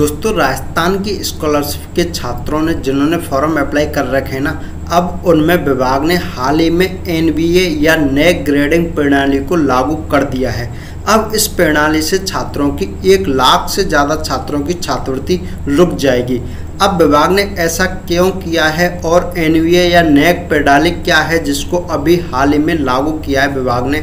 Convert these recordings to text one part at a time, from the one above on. दोस्तों राजस्थान की स्कॉलरशिप के छात्रों ने जिन्होंने फॉर्म अप्लाई कर रखे हैं ना, अब उनमें विभाग ने हाल ही में एनबीए या नैक ग्रेडिंग प्रणाली को लागू कर दिया है। अब इस प्रणाली से छात्रों की 1 लाख से ज़्यादा छात्रों की छात्रवृत्ति रुक जाएगी। अब विभाग ने ऐसा क्यों किया है और एनबीए या नैक प्रणाली क्या है जिसको अभी हाल ही में लागू किया है विभाग ने,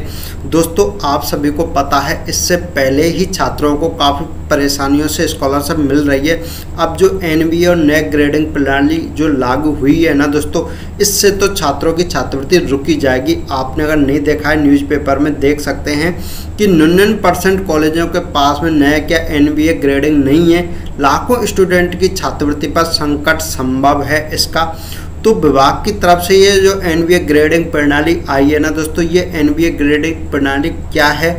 दोस्तों आप सभी को पता है इससे पहले ही छात्रों को काफ़ी परेशानियों से स्कॉलरशिप मिल रही है। अब जो एनबीए और नैक ग्रेडिंग प्रणाली जो लागू हुई है ना दोस्तों, इससे तो छात्रों की छात्रवृत्ति रुकी जाएगी। आपने अगर नहीं देखा है न्यूज़पेपर में देख सकते हैं कि 99% कॉलेजों के पास में नैक या एनबीए ग्रेडिंग नहीं है। लाखों स्टूडेंट की छात्रवृत्ति पर संकट संभव है इसका। तो विभाग की तरफ से ये जो एनबीए ग्रेडिंग प्रणाली आई है ना दोस्तों, ये एनबीए ग्रेडिंग प्रणाली क्या है,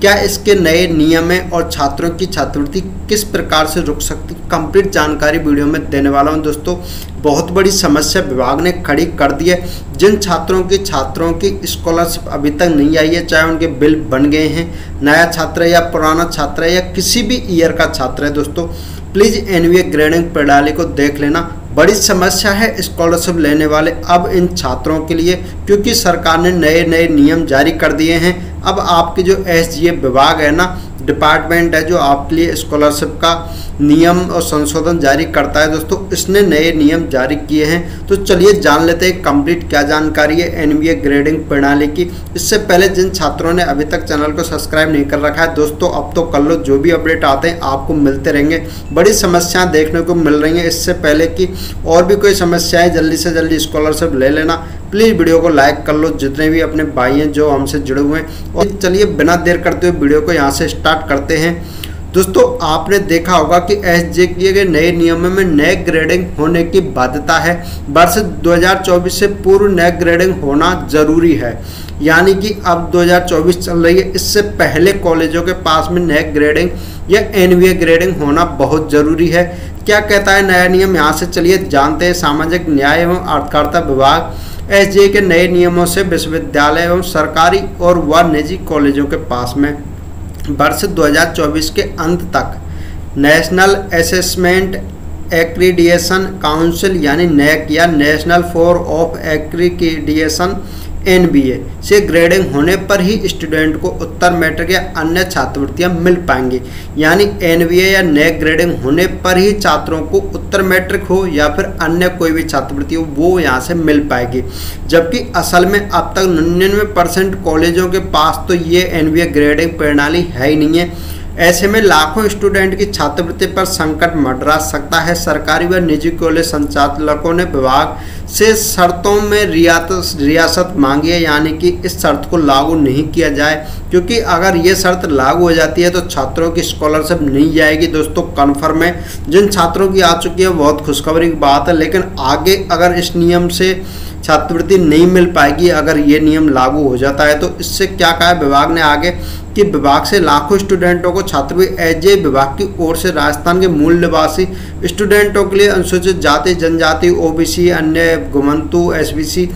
क्या इसके नए नियम हैं और छात्रों की छात्रवृत्ति किस प्रकार से रुक सकती, कंप्लीट जानकारी वीडियो में देने वाला हूं। दोस्तों बहुत बड़ी समस्या विभाग ने खड़ी कर दी है। जिन छात्रों की स्कॉलरशिप अभी तक नहीं आई है, चाहे उनके बिल बन गए हैं, नया छात्र है या पुराना छात्र है या किसी भी ईयर का छात्र है, दोस्तों प्लीज़ एनबीए ग्रेडिंग प्रणाली को देख लेना। बड़ी समस्या है स्कॉलरशिप लेने वाले अब इन छात्रों के लिए, क्योंकि सरकार ने नए नियम जारी कर दिए हैं। अब आपके जो एसजीए विभाग है ना, डिपार्टमेंट है जो आपके लिए स्कॉलरशिप का नियम और संशोधन जारी करता है दोस्तों, इसने नए नियम जारी किए हैं। तो चलिए जान लेते हैं कंप्लीट क्या जानकारी है एनबीए ग्रेडिंग प्रणाली की। इससे पहले जिन छात्रों ने अभी तक चैनल को सब्सक्राइब नहीं कर रखा है दोस्तों, अब तो कर लो, जो भी अपडेट आते हैं आपको मिलते रहेंगे। बड़ी समस्याएँ देखने को मिल रही हैं। इससे पहले कि और भी कोई समस्याएँ जल्दी से जल्दी स्कॉलरशिप ले लेना, प्लीज़ वीडियो को लाइक कर लो, जितने भी अपने भाई हैं जो हमसे जुड़े हुए हैं। और चलिए बिना देर करते हुए वीडियो को यहाँ से स्टार्ट करते हैं। दोस्तों आपने देखा होगा कि एसजेए के नए नियमों में नैक ग्रेडिंग होने की बाध्यता है। वर्ष 2024 से पूर्व नैक ग्रेडिंग होना जरूरी है, यानी कि अब 2024 चल रही है, इससे पहले कॉलेजों के पास में नैक ग्रेडिंग या एनबीए ग्रेडिंग होना बहुत ज़रूरी है। क्या कहता है नया नियम, यहाँ से चलिए जानते हैं। सामाजिक न्याय एवं आधिकारिता विभाग एसजेए के नए नियमों से विश्वविद्यालय एवं सरकारी और व निजी कॉलेजों के पास में वर्ष 2024 के अंत तक नेशनल असेसमेंट एक्रीडिएशन काउंसिल यानी नैक या national four of accreditation NBA से ग्रेडिंग होने पर ही स्टूडेंट को उत्तर मैट्रिक या अन्य छात्रवृत्तियाँ मिल पाएंगी। यानी एनबीए या नैक ग्रेडिंग होने पर ही छात्रों को उत्तर मैट्रिक हो या फिर अन्य कोई भी छात्रवृत्ति हो, वो यहाँ से मिल पाएगी। जबकि असल में अब तक 99% कॉलेजों के पास तो ये एनबीए ग्रेडिंग प्रणाली है ही नहीं है। ऐसे में लाखों स्टूडेंट की छात्रवृत्ति पर संकट मंडरा सकता है। सरकारी व निजी कॉलेज संचालकों ने विभाग से शर्तों में रियासत मांगी है, यानी कि इस शर्त को लागू नहीं किया जाए, क्योंकि अगर ये शर्त लागू हो जाती है तो छात्रों की स्कॉलरशिप नहीं जाएगी। दोस्तों कन्फर्म है, जिन छात्रों की आ चुकी है बहुत खुशखबरी की बात है, लेकिन आगे अगर इस नियम से छात्रवृत्ति नहीं मिल पाएगी अगर ये नियम लागू हो जाता है। तो इससे क्या कहा विभाग ने आगे कि विभाग से लाखों स्टूडेंटों को छात्रवृत्ति एसजे विभाग की ओर से राजस्थान के मूल निवासी स्टूडेंटों के लिए अनुसूचित जाति जनजाति ओबीसी अन्य घुमंतु एसबीसी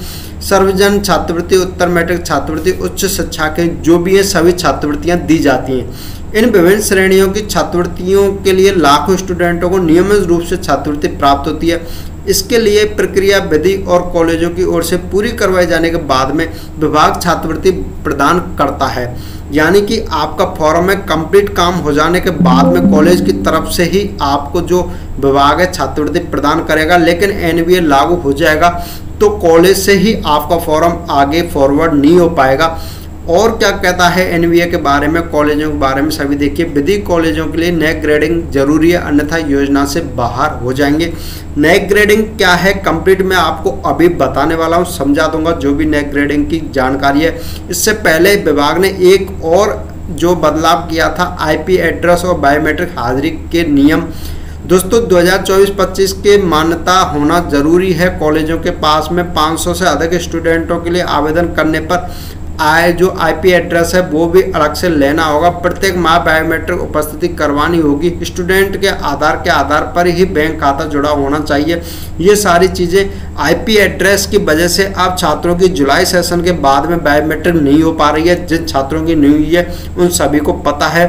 सर्वजन छात्रवृत्ति उत्तर मैट्रिक छात्रवृत्ति उच्च शिक्षा के जो भी है सभी छात्रवृत्तियाँ दी जाती हैं। इन विभिन्न श्रेणियों की छात्रवृत्तियों के लिए लाखों स्टूडेंटों को नियमित रूप से छात्रवृत्ति प्राप्त होती है। इसके लिए प्रक्रिया विधि और कॉलेजों की ओर से पूरी करवाए जाने के बाद में विभाग छात्रवृत्ति प्रदान करता है। यानी कि आपका फॉर्म में कंप्लीट काम हो जाने के बाद में कॉलेज की तरफ से ही आपको जो विभाग है छात्रवृत्ति प्रदान करेगा। लेकिन एनबीए लागू हो जाएगा तो कॉलेज से ही आपका फॉर्म आगे फॉरवर्ड नहीं हो पाएगा। और क्या कहता है एनबीए के बारे में, कॉलेजों के बारे में सभी देखिए। विधि कॉलेजों के लिए नैक ग्रेडिंग जरूरी है, अन्यथा योजना से बाहर हो जाएंगे। नैक ग्रेडिंग क्या है कंप्लीट मैं आपको अभी बताने वाला हूँ, समझा दूंगा जो भी नैक ग्रेडिंग की जानकारी है। इससे पहले विभाग ने एक और जो बदलाव किया था IP एड्रेस और बायोमेट्रिक हाजिरी के नियम, दोस्तों 2024-25 के मान्यता होना जरूरी है। कॉलेजों के पास में 500 से अधिक स्टूडेंटों के लिए आवेदन करने पर आए जो IP एड्रेस है वो भी अलग से लेना होगा। प्रत्येक माह बायोमेट्रिक उपस्थिति करवानी होगी। स्टूडेंट के आधार पर ही बैंक खाता जुड़ा होना चाहिए। ये सारी चीज़ें IP एड्रेस की वजह से अब छात्रों की जुलाई सेशन के बाद में बायोमेट्रिक नहीं हो पा रही है। जिन छात्रों की नहीं हुई है उन सभी को पता है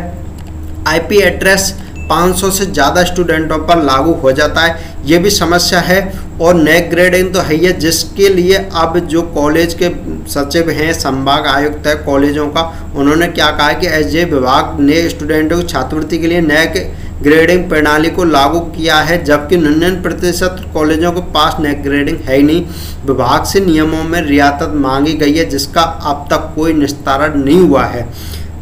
IP एड्रेस 500 से ज़्यादा स्टूडेंटों पर लागू हो जाता है, ये भी समस्या है। और नैक ग्रेडिंग तो है ही है, जिसके लिए अब जो कॉलेज के सचिव हैं, संभाग आयुक्त है कॉलेजों का, उन्होंने क्या कहा है कि एसजे विभाग ने स्टूडेंटों की छात्रवृत्ति के लिए नैक ग्रेडिंग प्रणाली को लागू किया है, जबकि 99% कॉलेजों के पास नैक ग्रेडिंग है ही नहीं। विभाग से नियमों में रियायत मांगी गई है, जिसका अब तक कोई निस्तारण नहीं हुआ है।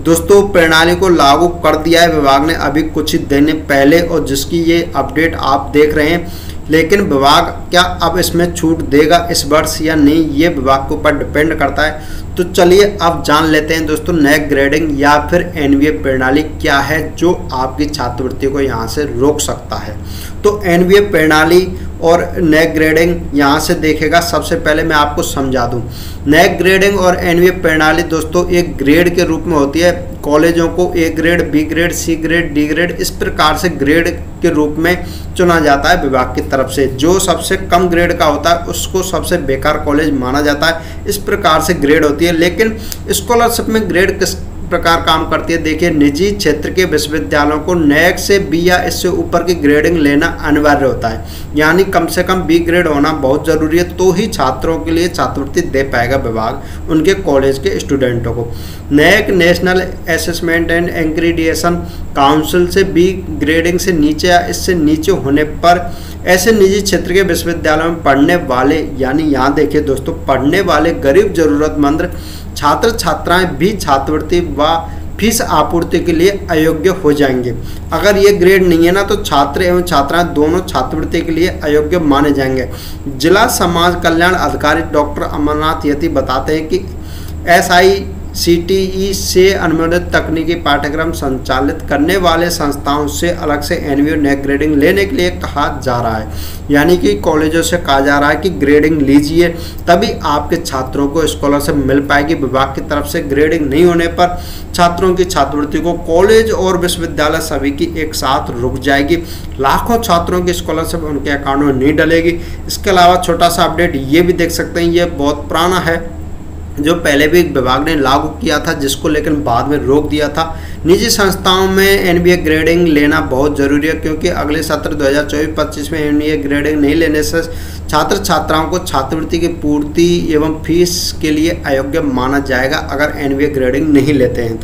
दोस्तों, प्रणाली को लागू कर दिया है विभाग ने अभी कुछ ही दिन पहले, और जिसकी ये अपडेट आप देख रहे हैं। लेकिन विभाग क्या अब इसमें छूट देगा इस वर्ष या नहीं, ये विभाग के ऊपर डिपेंड करता है। तो चलिए अब जान लेते हैं दोस्तों, नैक ग्रेडिंग या फिर एनबीए प्रणाली क्या है जो आपकी छात्रवृत्ति को यहाँ से रोक सकता है। तो एनबीए प्रणाली और नैक ग्रेडिंग यहाँ से देखेगा। सबसे पहले मैं आपको समझा दूँ, नैक ग्रेडिंग और एनबीए प्रणाली दोस्तों एक ग्रेड के रूप में होती है। कॉलेजों को A grade, B grade, C grade, D grade, इस प्रकार से ग्रेड के रूप में चुना जाता है विभाग की तरफ से। जो सबसे कम ग्रेड का होता है उसको सबसे बेकार कॉलेज माना जाता है, इस प्रकार से ग्रेड होती है। लेकिन स्कॉलरशिप में ग्रेड किस प्रकार काम करती है, देखिए निजी क्षेत्र के विश्वविद्यालयों को नैक से बी या इससे ऊपर की ग्रेडिंग लेना अनिवार्य होता है, यानी कम से कम बी ग्रेड होना बहुत जरूरी है, तो ही छात्रों के लिए छात्रवृत्ति दे पाएगा विभाग उनके कॉलेज के स्टूडेंटों को। NAAC national assessment and accreditation council से बी ग्रेडिंग से नीचे या इससे नीचे होने पर ऐसे निजी क्षेत्र के विश्वविद्यालयों में पढ़ने वाले, यानी यहाँ देखिए दोस्तों, पढ़ने वाले गरीब जरूरतमंद छात्र छात्राएं भी छात्रवृत्ति व फीस आपूर्ति के लिए अयोग्य हो जाएंगे। अगर ये ग्रेड नहीं है ना, तो छात्र एवं छात्राएं दोनों छात्रवृत्ति के लिए अयोग्य माने जाएंगे। जिला समाज कल्याण अधिकारी डॉक्टर अमरनाथ यति बताते हैं कि SICTE से अनुमोदित तकनीकी पाठ्यक्रम संचालित करने वाले संस्थाओं से अलग से एनबीए नैक ग्रेडिंग लेने के लिए कहा जा रहा है, यानी कि कॉलेजों से कहा जा रहा है कि ग्रेडिंग लीजिए, तभी आपके छात्रों को स्कॉलरशिप मिल पाएगी। विभाग की तरफ से ग्रेडिंग नहीं होने पर छात्रों की छात्रवृत्ति को कॉलेज और विश्वविद्यालय सभी की एक साथ रुक जाएगी, लाखों छात्रों की स्कॉलरशिप उनके अकाउंट में नहीं डलेगी। इसके अलावा छोटा सा अपडेट ये भी देख सकते हैं, ये बहुत पुराना है, जो पहले भी विभाग ने लागू किया था, जिसको लेकिन बाद में रोक दिया था। निजी संस्थाओं में एनबीए ग्रेडिंग लेना बहुत जरूरी है, क्योंकि अगले सत्र 2024-25 में एनबीए ग्रेडिंग नहीं लेने से छात्र छात्राओं को छात्रवृत्ति की पूर्ति एवं फीस के लिए अयोग्य माना जाएगा अगर एनबीए ग्रेडिंग नहीं लेते हैं।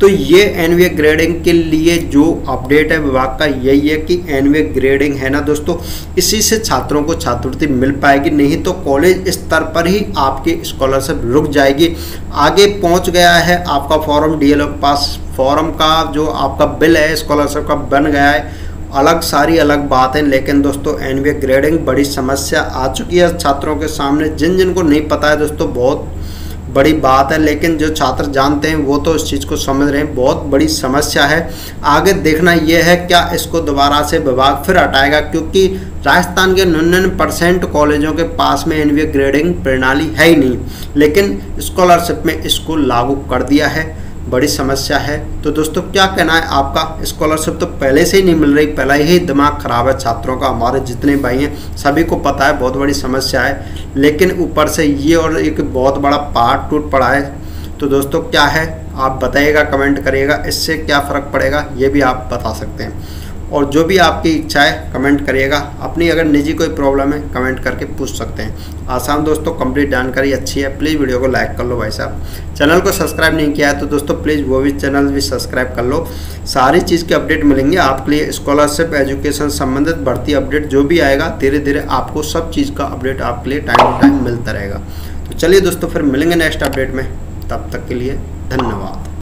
तो ये एनबीए ग्रेडिंग के लिए जो अपडेट है विभाग का यही है कि एनबीए ग्रेडिंग है ना दोस्तों, इसी से छात्रों को छात्रवृत्ति मिल पाएगी, नहीं तो कॉलेज स्तर पर ही आपकी स्कॉलरशिप रुक जाएगी। आगे पहुंच गया है आपका फॉर्म, DLA के पास फॉर्म का जो आपका बिल है स्कॉलरशिप का बन गया है, अलग सारी अलग बातें। लेकिन दोस्तों एनबीए ग्रेडिंग बड़ी समस्या आ चुकी है छात्रों के सामने, जिन जिनको नहीं पता है दोस्तों बहुत बड़ी बात है, लेकिन जो छात्र जानते हैं वो तो इस चीज़ को समझ रहे हैं, बहुत बड़ी समस्या है। आगे देखना ये है क्या इसको दोबारा से विभाग फिर हटाएगा, क्योंकि राजस्थान के 99% कॉलेजों के पास में एनबीए ग्रेडिंग प्रणाली है ही नहीं, लेकिन स्कॉलरशिप में इसको लागू कर दिया है, बड़ी समस्या है। तो दोस्तों क्या कहना है आपका, स्कॉलरशिप तो पहले से ही नहीं मिल रही, पहला ही दिमाग ख़राब है छात्रों का, हमारे जितने भाई हैं सभी को पता है बहुत बड़ी समस्या है, लेकिन ऊपर से ये और एक बहुत बड़ा पार्ट टूट पड़ा है। तो दोस्तों क्या है आप बताइएगा, कमेंट करिएगा, इससे क्या फ़र्क पड़ेगा ये भी आप बता सकते हैं, और जो भी आपकी इच्छा है कमेंट करिएगा, अपनी अगर निजी कोई प्रॉब्लम है कमेंट करके पूछ सकते हैं। आसान दोस्तों, कंप्लीट जानकारी अच्छी है, प्लीज़ वीडियो को लाइक कर लो भाई साहब। चैनल को सब्सक्राइब नहीं किया है तो दोस्तों प्लीज़ वो भी चैनल भी सब्सक्राइब कर लो, सारी चीज़ के अपडेट मिलेंगे आपके लिए, स्कॉलरशिप एजुकेशन संबंधित भर्ती अपडेट जो भी आएगा धीरे धीरे आपको सब चीज़ का अपडेट आपके लिए टाइम टू टाइम मिलता रहेगा। तो चलिए दोस्तों फिर मिलेंगे नेक्स्ट अपडेट में, तब तक के लिए धन्यवाद।